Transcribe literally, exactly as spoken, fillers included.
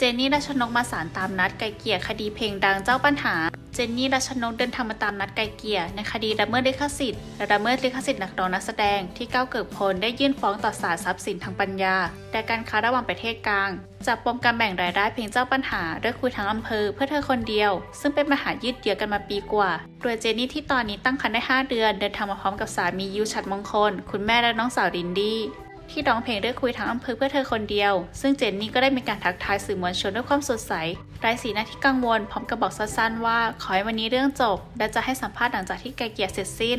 เจนนี่รัชนกมาศาลตามนัดไกลเกลี่ยคดีเพลงดังเจ้าปัญหาเจนนี่รัชนกเดินทางมาตามนัดไกลเกลี่ยในคดีละเมิดลิขสิทธิ์และละเมิดลิขสิทธิ์นักร้องนักแสดงที่ก้าวเกิกพลได้ยื่นฟ้องต่อศาลทรัพย์สินทางปัญญาและการค้าระหว่างประเทศกลางจากปมการแบ่งรายได้เพลงเจ้าปัญหาโดยคุยทั้งอำเภอเพื่อเธอคนเดียวซึ่งเป็นมหายืดเยื้อกันมาปีกว่าโดยเจนนี่ที่ตอนนี้ตั้งครรภ์ได้ห้าเดือนเดินทางมาพร้อมกับสามียิวฉัตรมงคลคุณแม่และน้องสาวลินดี้ที่ร้องเพลงด้วยคุยทั้งอำเภอเพื่อเธอคนเดียวซึ่งเจนนี่ก็ได้มีการทักทายสื่อมวลชนด้วยความสดใสไร้สีหน้าที่กังวลพร้อมกับบอกสั้นๆว่าขอให้วันนี้เรื่องจบและจะให้สัมภาษณ์หลังจากที่ไกลเกลี่ยเสร็จสิ้น